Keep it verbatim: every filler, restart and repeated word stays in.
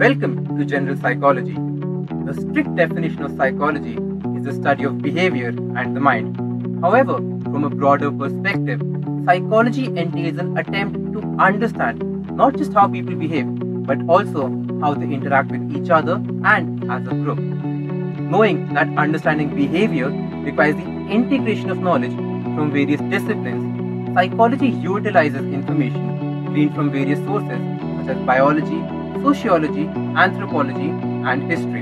Welcome to General Psychology. The strict definition of psychology is the study of behavior and the mind. However, from a broader perspective, psychology entails an attempt to understand not just how people behave, but also how they interact with each other and as a group. Knowing that understanding behavior requires the integration of knowledge from various disciplines, psychology utilizes information gleaned from various sources such as biology, sociology, anthropology, and history.